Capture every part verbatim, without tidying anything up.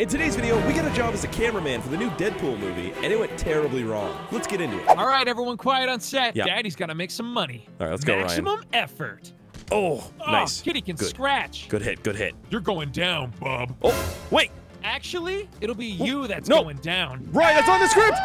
In today's video, we got a job as a cameraman for the new Deadpool movie, and it went terribly wrong. Let's get into it. All right, everyone quiet on set. Yep. Daddy's got to make some money. All right, let's go, Ryan. Maximum effort. Oh, oh, nice. Kitty can good. scratch. Good hit, good hit. You're going down, Bob. Oh, wait. Actually, it'll be you oh, that's no. going down. Ryan, that's on the script.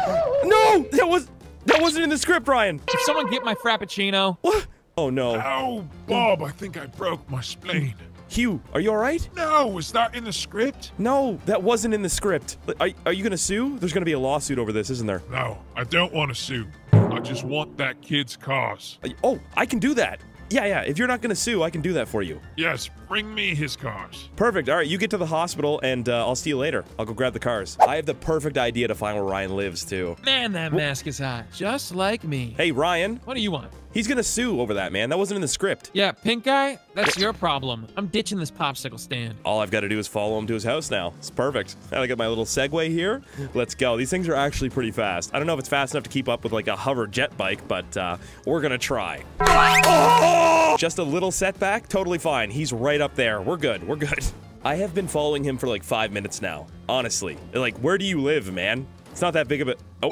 No, that, was, that wasn't in the script, Ryan. Did someone get my Frappuccino? What? Oh, no. Oh, Bob, I think I broke my spleen. Hugh, are you all right? No, it's not in the script. No, that wasn't in the script. Are, are you going to sue? There's going to be a lawsuit over this, isn't there? No, I don't want to sue. I just want that kid's cause. Oh, I can do that. Yeah, yeah, if you're not going to sue, I can do that for you. Yes, bring me his cars. Perfect. All right, you get to the hospital, and uh, I'll see you later. I'll go grab the cars. I have the perfect idea to find where Ryan lives, too. Man, that Whoop. mask is hot. Just like me. Hey, Ryan. What do you want? He's going to sue over that, man. That wasn't in the script. Yeah, pink eye, that's your problem. I'm ditching this popsicle stand. All I've got to do is follow him to his house now. It's perfect. I got my little Segway here. Let's go. These things are actually pretty fast. I don't know if it's fast enough to keep up with, like, a hover jet bike, but uh, we're going to try. Oh! Just a little setback, totally fine. He's right up there. We're good. We're good. I have been following him for like five minutes now. Honestly. Like, where do you live, man? It's not that big of a... Oh.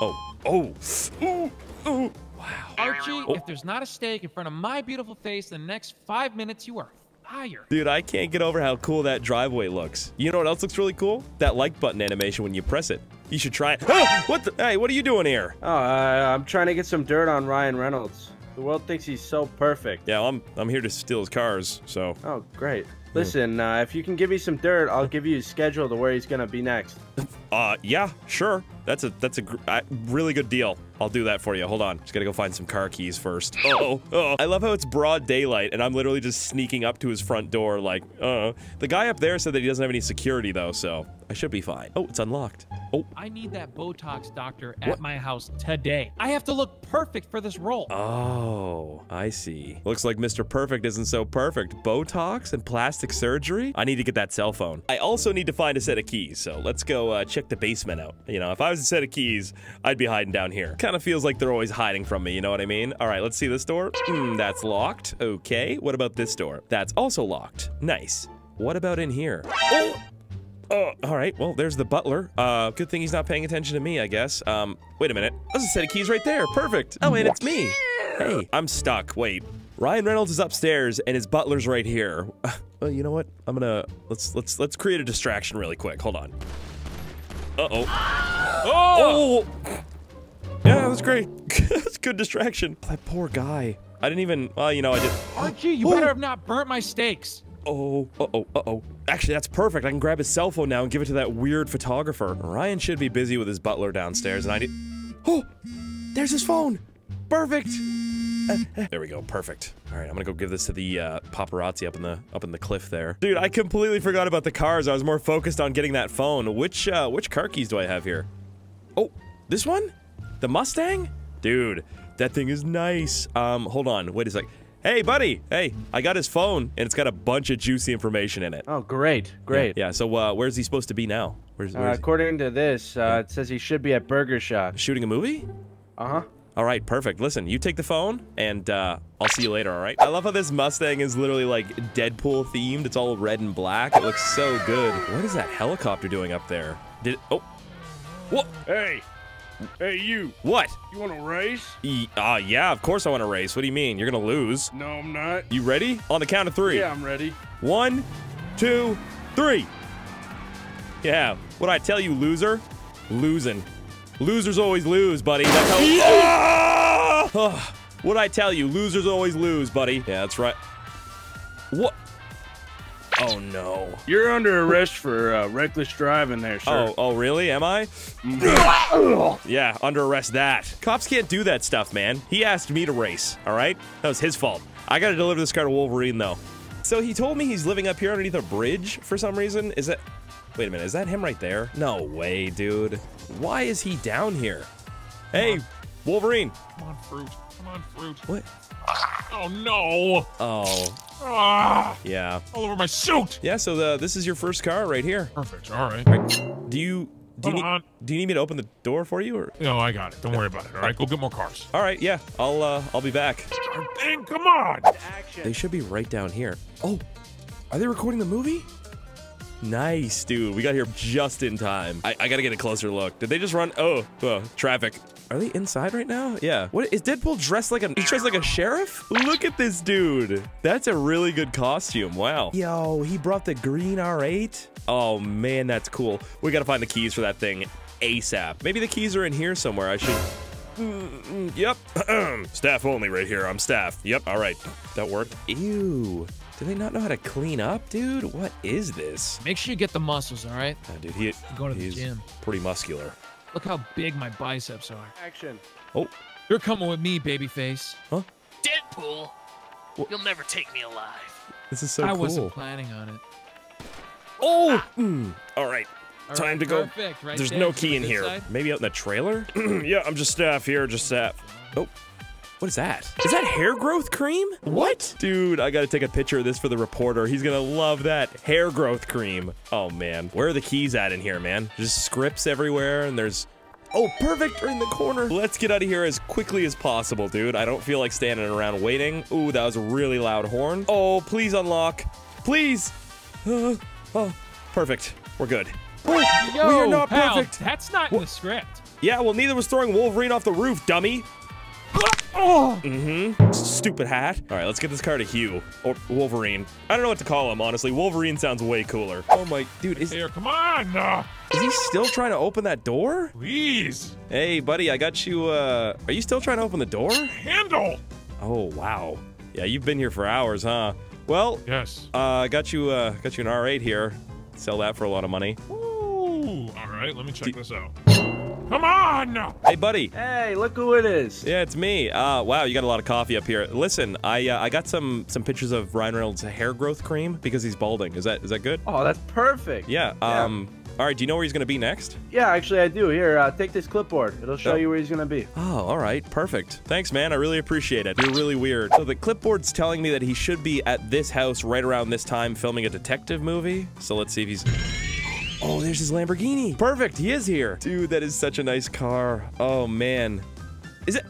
Oh. Oh. Oh. Oh. Wow. Archie, oh. if there's not a steak in front of my beautiful face in the next five minutes, you are higher. Dude, I can't get over how cool that driveway looks. You know what else looks really cool? That like button animation when you press it. You should try it. Oh, what the... Hey, what are you doing here? Oh, uh, I'm trying to get some dirt on Ryan Reynolds. The world thinks he's so perfect. Yeah, well, I'm I'm here to steal his cars, so. Oh, great. Listen, uh, if you can give me some dirt, I'll give you his schedule to where he's gonna be next. Uh, yeah, sure. That's a that's a gr uh, really good deal. I'll do that for you. Hold on, just gotta go find some car keys first. Uh-oh, uh-oh. I love how it's broad daylight, and I'm literally just sneaking up to his front door, like, uh. The guy up there said that he doesn't have any security though, so I should be fine. Oh, it's unlocked. Oh. I need that Botox doctor at what? my house today. I have to look perfect for this role. Oh, I see. Looks like Mister Perfect isn't so perfect. Botox and plastic. surgery? I need to get that cell phone. I also need to find a set of keys, so let's go uh, check the basement out. You know, if I was a set of keys, I'd be hiding down here. Kind of feels like they're always hiding from me, you know what I mean? All right, let's see this door. Mm, that's locked. Okay, what about this door? That's also locked. Nice. What about in here? Oh! Oh, all right, well, there's the butler. Uh, good thing he's not paying attention to me, I guess. Um, wait a minute. There's a set of keys right there. Perfect. Oh, and it's me. Hey, I'm stuck. Wait. Ryan Reynolds is upstairs, and his butler's right here. Uh, well, you know what? I'm gonna let's let's let's create a distraction really quick. Hold on. Uh oh. Oh. oh. Yeah, that was great. That's good distraction. That poor guy. I didn't even. Well, you know, I did. Archie, you oh. better have not burnt my steaks. Oh, uh oh, uh oh. Actually, that's perfect. I can grab his cell phone now and give it to that weird photographer. Ryan should be busy with his butler downstairs, and I did. Oh, there's his phone. Perfect. There we go, perfect. All right, I'm gonna go give this to the uh, paparazzi up in the up in the cliff there. Dude, I completely forgot about the cars. I was more focused on getting that phone. Which uh, which car keys do I have here? Oh, this one? The Mustang? Dude, that thing is nice. Um, hold on, wait a sec. Hey, buddy. Hey, I got his phone, and it's got a bunch of juicy information in it. Oh, great, great. Yeah, yeah so uh, where's he supposed to be now? Where's, where's uh, according he? to this, uh, yeah. it says he should be at Burger Shot. Shooting a movie? Uh-huh. All right, perfect. Listen, you take the phone, and uh, I'll see you later, all right? I love how this Mustang is literally, like, Deadpool-themed. It's all red and black. It looks so good. What is that helicopter doing up there? Did it, Oh. What? Hey. Hey, you. What? You want to race? E uh, yeah, of course I want to race. What do you mean? You're going to lose. No, I'm not. You ready? On the count of three. Yeah, I'm ready. One, two, three. Yeah. What'd I tell you, loser? Losing. Losers always lose, buddy. That's how. Yeah! Oh, what'd I tell you? Losers always lose, buddy. Yeah, that's right. What? Oh no. You're under arrest for uh, reckless driving, there, sir. Oh, oh, really? Am I? Yeah, under arrest. That cops can't do that stuff, man. He asked me to race. All right, that was his fault. I gotta deliver this car to Wolverine, though. So he told me he's living up here underneath a bridge for some reason. Is that? Wait a minute, is that him right there? No way, dude. Why is he down here? Come hey, on. Wolverine. Come on, fruit. Come on, fruit. What? Oh, no. Oh. Ah, yeah. All over my suit. Yeah, so the, this is your first car right here. Perfect, all right. All right. Do you... Do you, need, do you need me to open the door for you, or? No, I got it. Don't worry about it. All right, go get more cars. All right, yeah, I'll uh, I'll be back. Dang, come on. Action. They should be right down here. Oh, are they recording the movie? Nice, dude. We got here just in time. I, I gotta get a closer look. Did they just run? Oh, whoa, traffic. Are they inside right now? Yeah. What is Deadpool dressed like? A he's dressed like a sheriff? Look at this dude. That's a really good costume. Wow. Yo, he brought the green R eight. Oh man, that's cool. We gotta find the keys for that thing ASAP. Maybe the keys are in here somewhere. I should. Mm, yep. Staff only right here. I'm staff. Yep. All right. That worked. Ew. Do they not know how to clean up, dude? What is this? Make sure you get the muscles, all right? Oh, dude, he, going to he's the gym. Pretty muscular. Look how big my biceps are. Action. Oh. You're coming with me, babyface. Huh? Deadpool. What? You'll never take me alive. This is so I cool. I wasn't planning on it. Oh. Ah. Mm. All right. All Time right, to go. Perfect. Right There's there. no key in here. Side? Maybe out in the trailer? Yeah, I'm just staff here. Just staff. Oh. What is that? Is that hair growth cream? What? Dude, I gotta take a picture of this for the reporter. He's gonna love that. Hair growth cream. Oh, man. Where are the keys at in here, man? There's just scripts everywhere, and there's... Oh, perfect! Right in the corner. Let's get out of here as quickly as possible, dude. I don't feel like standing around waiting. Ooh, that was a really loud horn. Oh, please unlock. Please! Uh, oh, perfect. We're good. Wait, Yo, we are not pal, perfect. That's not in the script. Yeah, well, neither was throwing Wolverine off the roof, dummy. Oh. Mm-hmm. Stupid hat. All right, let's get this car to Hugh or Wolverine. I don't know what to call him, honestly. Wolverine sounds way cooler. Oh my, dude, is here? Come on. Uh. Is he still trying to open that door? Please. Hey, buddy, I got you. Uh, are you still trying to open the door? Handle. Oh wow. Yeah, you've been here for hours, huh? Well. Yes. I uh, got you. Uh, got you an R eight here. Sell that for a lot of money. Ooh. All right, let me check Do this out. Come on! Hey, buddy. Hey, look who it is. Yeah, it's me. Uh, wow, you got a lot of coffee up here. Listen, I uh, I got some some pictures of Ryan Reynolds' hair growth cream because he's balding. Is that is that good? Oh, that's perfect. Yeah. yeah. Um. All right. Do you know where he's gonna be next? Yeah, actually, I do. Here, uh, take this clipboard. It'll show oh. you where he's gonna be. Oh, all right. Perfect. Thanks, man. I really appreciate it. You're really weird. So the clipboard's telling me that he should be at this house right around this time filming a detective movie. So let's see if he's. Oh, there's his Lamborghini. Perfect, he is here. Dude, that is such a nice car. Oh, man. Is it...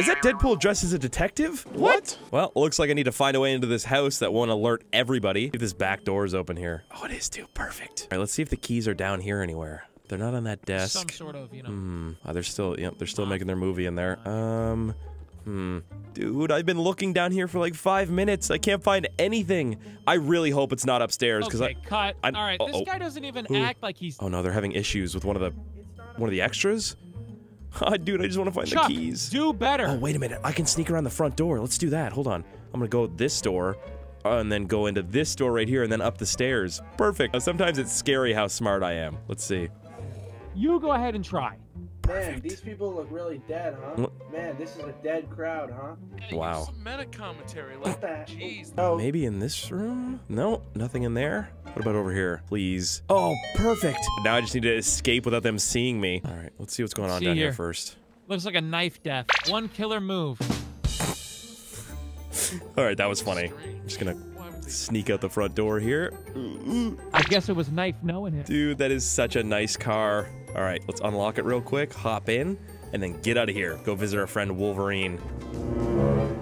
Is that Deadpool dressed as a detective? What? Well, looks like I need to find a way into this house that won't alert everybody. If this back door is open here. Oh, it is, too. Perfect. All right, let's see if the keys are down here anywhere. They're not on that desk. Some sort of, you know... Hmm. Oh, they're still, you know, they're still making their movie in there. Um... Hmm. Dude, I've been looking down here for like five minutes. I can't find anything. I really hope it's not upstairs because okay, I. Cut. I, All right, uh-oh. This guy doesn't even Ooh. act like he's. Oh no, they're having issues with one of the, one of the extras. Dude, I just want to find Chuck, the keys. Do better. Oh wait a minute, I can sneak around the front door. Let's do that. Hold on, I'm gonna go this door. Uh, and then go into this door right here, and then up the stairs. Perfect. Uh, sometimes it's scary how smart I am. Let's see. You go ahead and try. Perfect. Man, these people look really dead, huh? Man, this is a dead crowd, huh? Hey, wow. Some meta commentary like that. Jeez. Oh. Maybe in this room? No, nothing in there. What about over here? Please. Oh, perfect. Now I just need to escape without them seeing me. All right, let's see what's going on see down here. here first. Looks like a knife death. One killer move. All right, that was funny. I'm just gonna sneak out the front door here. I guess it was knife knowing it. Dude, that is such a nice car. All right, let's unlock it real quick, hop in, and then get out of here. Go visit our friend Wolverine.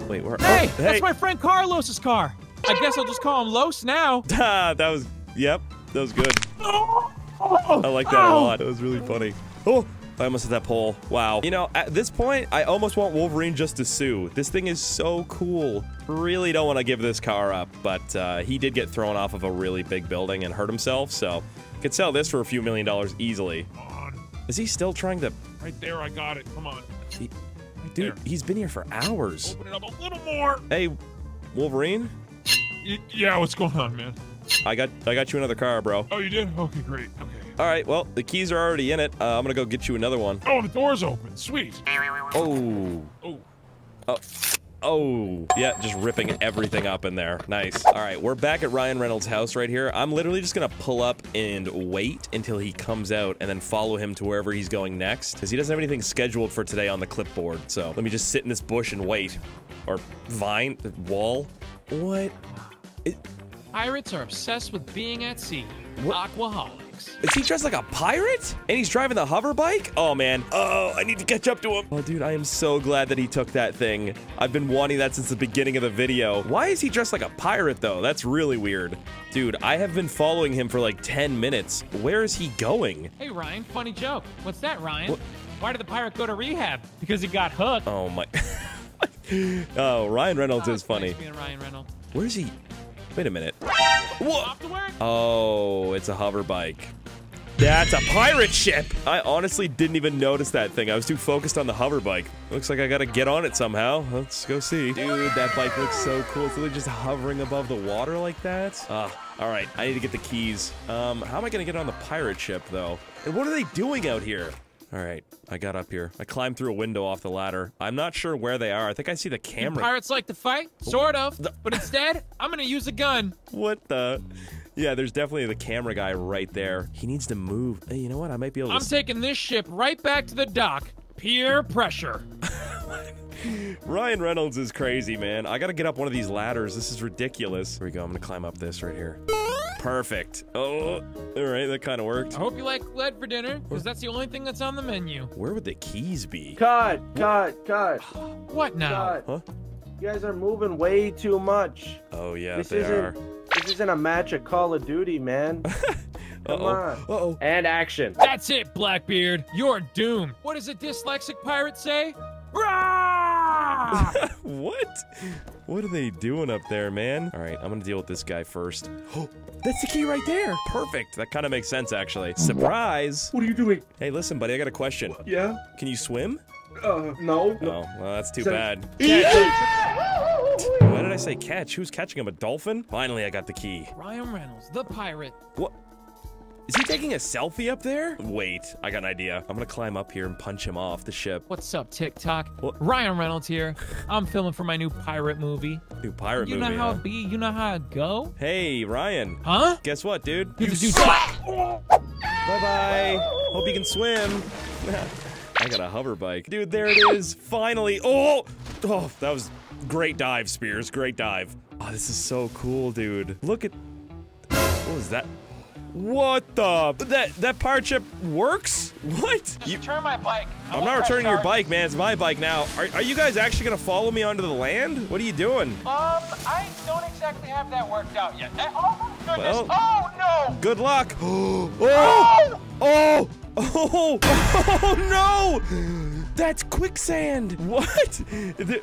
Wait, where? Hey, oh, hey, that's my friend Carlos's car. I guess I'll just call him Los now. Ah, that was, yep, that was good. Oh, oh, I like that oh. a lot. That was really funny. Oh, I almost hit that pole. Wow. You know, at this point, I almost want Wolverine just to sue. This thing is so cool. Really don't want to give this car up, but uh, he did get thrown off of a really big building and hurt himself, so could sell this for a few million dollars easily. Is he still trying to... Right there, I got it. Come on. He... Right Dude, there. he's been here for hours. Open it up a little more. Hey, Wolverine? Y yeah, what's going on, man? I got I got you another car, bro. Oh, you did? Okay, great. Okay. All right, well, the keys are already in it. Uh, I'm going to go get you another one. Oh, the door's open. Sweet. Oh. Oh. Oh. Oh, yeah, just ripping everything up in there. Nice. All right, we're back at Ryan Reynolds' house right here. I'm literally just going to pull up and wait until he comes out and then follow him to wherever he's going next. Because he doesn't have anything scheduled for today on the clipboard. So let me just sit in this bush and wait. Or vine, wall. What? It Pirates are obsessed with being at sea. What? Aquaholics. sucks. Is he dressed like a pirate? And he's driving the hover bike? Oh, man. Oh, I need to catch up to him. Oh, dude, I am so glad that he took that thing. I've been wanting that since the beginning of the video. Why is he dressed like a pirate, though? That's really weird. Dude, I have been following him for like ten minutes. Where is he going? Hey, Ryan, funny joke. What's that, Ryan? What? Why did the pirate go to rehab? Because he got hooked. Oh, my. Oh, Ryan Reynolds oh, is funny. Ryan Reynolds. Where is he? Wait a minute. Whoa. Oh, it's a hover bike. That's a pirate ship. I honestly didn't even notice that thing. I was too focused on the hover bike. Looks like I gotta get on it somehow. Let's go see. Dude, that bike looks so cool. It's literally just hovering above the water like that. Ah, all right. I need to get the keys. Um, how am I gonna get on the pirate ship though? And what are they doing out here? All right, I got up here. I climbed through a window off the ladder. I'm not sure where they are. I think I see the camera. The pirates like to fight, sort of, but instead, I'm gonna use a gun. What the? Yeah, there's definitely the camera guy right there. He needs to move. Hey, you know what? I might be able to- I'm taking this ship right back to the dock. Peer pressure. Ryan Reynolds is crazy, man. I gotta get up one of these ladders. This is ridiculous. Here we go. I'm gonna climb up this right here. Perfect. Oh, all right, that kind of worked. I hope you like lead for dinner, because that's the only thing that's on the menu. Where would the keys be? Cut, cut, cut. What now? Cut. Huh? You guys are moving way too much. Oh, yeah, this they are. This isn't a match of Call of Duty, man. Come uh-oh. on. Uh-oh. And action. That's it, Blackbeard. You're doomed. What does a dyslexic pirate say? What? What are they doing up there, man? All right, I'm gonna deal with this guy first. Oh, that's the key right there. Perfect. That kind of makes sense, actually. Surprise. What are you doing? Hey, listen, buddy, I got a question. Yeah? Can you swim? Uh, no. Oh, well, that's too so bad. Yeah! Why did I say catch? Who's catching him? A dolphin? Finally, I got the key. Ryan Reynolds, the pirate. What? Is he taking a selfie up there? Wait, I got an idea. I'm gonna climb up here and punch him off the ship. What's up, TikTok? What? Ryan Reynolds here. I'm filming for my new pirate movie. New pirate you movie, You know how huh? it be? You know how it go? Hey, Ryan. Huh? Guess what, dude? You, you suck! Bye-bye. Hope you can swim. I got a hover bike. Dude, there it is. Finally. Oh! Oh, that was great dive, Spears. Great dive. Oh, this is so cool, dude. Look at... What was that? What the? That that pirate ship works? What? Just you return my bike. I I'm not returning your bike, man. It's my bike now. Are, are you guys actually gonna follow me onto the land? What are you doing? Um, I don't exactly have that worked out yet. Oh my goodness! Well, oh no! Good luck. Oh! Oh! Oh! Oh! Oh no! That's quicksand. What? The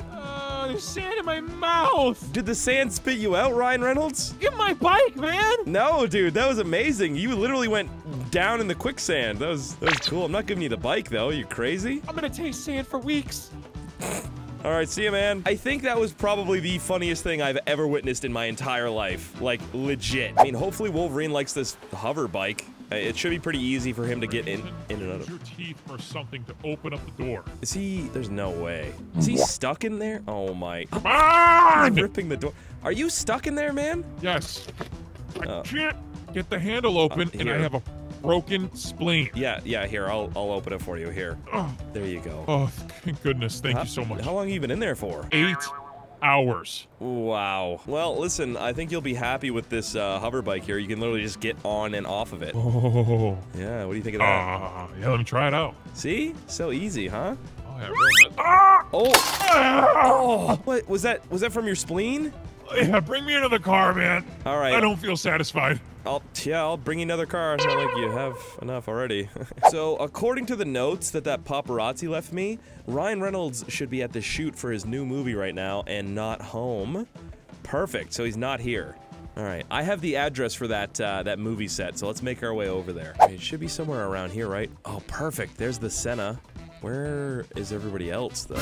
There's sand in my mouth. Did the sand spit you out, Ryan Reynolds? Get my bike, man. No, dude, that was amazing. You literally went down in the quicksand. That was, that was cool. I'm not giving you the bike, though. You crazy? I'm going to taste sand for weeks. All right, see you, man. I think that was probably the funniest thing I've ever witnessed in my entire life. Like, legit. I mean, hopefully Wolverine likes this hover bike. It should be pretty easy for him to get in, in and out of. Use your teeth or something to open up the door. Is he? There's no way. Is he stuck in there? Oh my! Come on! He's ripping the door. Are you stuck in there, man? Yes. I uh, can't get the handle open, uh, and I have a broken spleen. Yeah, yeah. Here, I'll I'll open it for you. Here. Oh. There you go. Oh, thank goodness! Thank how, you so much. How long have you been in there for? Eight. Hours. Wow. Well, listen, I think you'll be happy with this uh, hover bike here. You can literally just get on and off of it. Oh. Yeah, what do you think of that? Uh, yeah, let me try it out. See? So easy, huh? Oh, yeah, really. Ah! Oh. Oh. What was that? Was that from your spleen? Yeah, bring me another car, man. All right. I don't feel satisfied. I'll, yeah, I'll bring you another car. It's not like you have enough already. So, according to the notes that that paparazzi left me, Ryan Reynolds should be at the shoot for his new movie right now and not home. Perfect. So he's not here. All right. I have the address for that uh, that movie set, so let's make our way over there. It should be somewhere around here, right? Oh, perfect. There's the Senna. Where is everybody else, though?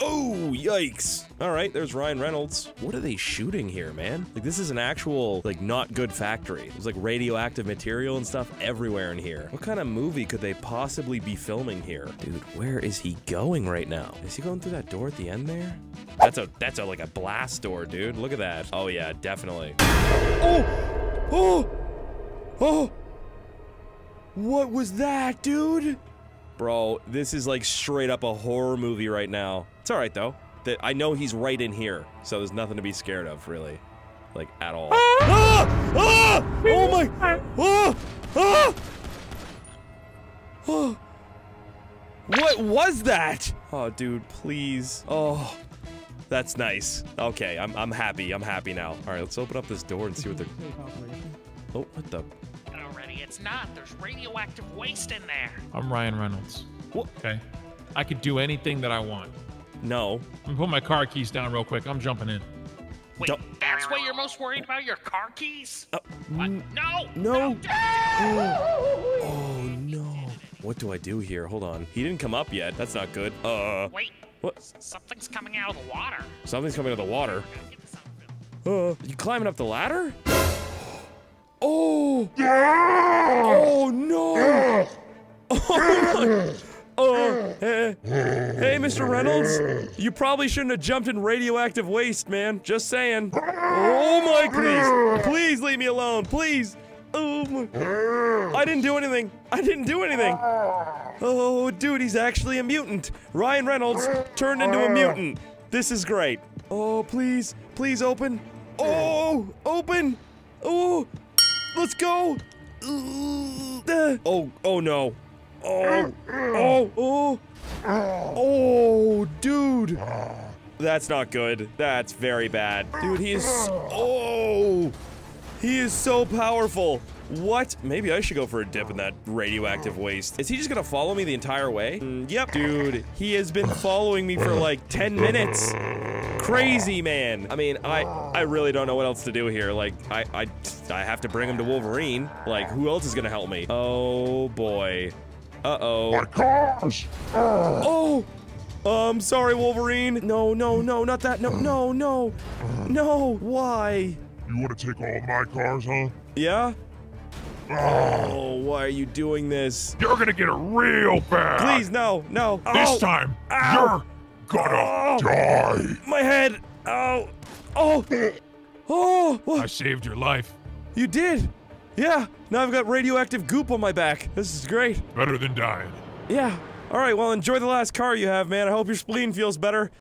Oh, yikes. All right, there's Ryan Reynolds. What are they shooting here, man? Like, this is an actual, like, not good factory. There's, like, radioactive material and stuff everywhere in here. What kind of movie could they possibly be filming here? Dude, where is he going right now? Is he going through that door at the end there? That's a, that's a, like, a blast door, dude. Look at that. Oh, yeah, definitely. Oh! Oh! Oh! What was that, dude? Bro, this is like straight up a horror movie right now. It's all right, though. That I know he's right in here, so there's nothing to be scared of, really. Like, at all. Ah! Ah! Oh, my! Ah! Ah! Oh. What was that? Oh, dude, please. Oh, that's nice. Okay, I'm, I'm happy. I'm happy now. All right, let's open up this door and see what they're... Oh, what the... Already, it's not. There's radioactive waste in there. I'm Ryan Reynolds. What? Okay. I could do anything that I want. No. I'm gonna put my car keys down real quick. I'm jumping in. Wait, don't. That's what you're most worried about? Your car keys? Uh, what? No! No! No. Oh. Oh, no. What do I do here? Hold on. He didn't come up yet. That's not good. Uh. Wait. What? Something's coming out of the water. Something's coming out of the water. Uh. You climbing up the ladder? Oh. Yeah. Oh, no. Yeah. Oh, my. Oh, hey, hey, Mister Reynolds, you probably shouldn't have jumped in radioactive waste, man. Just saying. Oh my, please, please leave me alone, please. Oh my. I didn't do anything. I didn't do anything. Oh, dude, he's actually a mutant. Ryan Reynolds turned into a mutant. This is great. Oh, please, please open. Oh, open. Oh, let's go. Oh, oh no. Oh, oh, oh, oh, dude. That's not good. That's very bad. Dude, he is, so, oh, he is so powerful. What? Maybe I should go for a dip in that radioactive waste. Is he just gonna follow me the entire way? Mm, yep. Dude, he has been following me for like ten minutes. Crazy, man. I mean, I I really don't know what else to do here. Like, I, I, I have to bring him to Wolverine. Like, who else is gonna help me? Oh, boy. Uh-oh. My cars! Oh! Um, sorry, Wolverine. No, no, no, not that. No, no, no. No, why? You want to take all my cars, huh? Yeah? Oh, why are you doing this? You're gonna get it real bad. Please, no, no. This oh. time, Ow. you're gonna oh. die. My head. Ow. Oh. Oh. Oh. I saved your life. You did. Yeah, now I've got radioactive goop on my back. This is great. Better than dying. Yeah. All right, well, enjoy the last car you have, man. I hope your spleen feels better.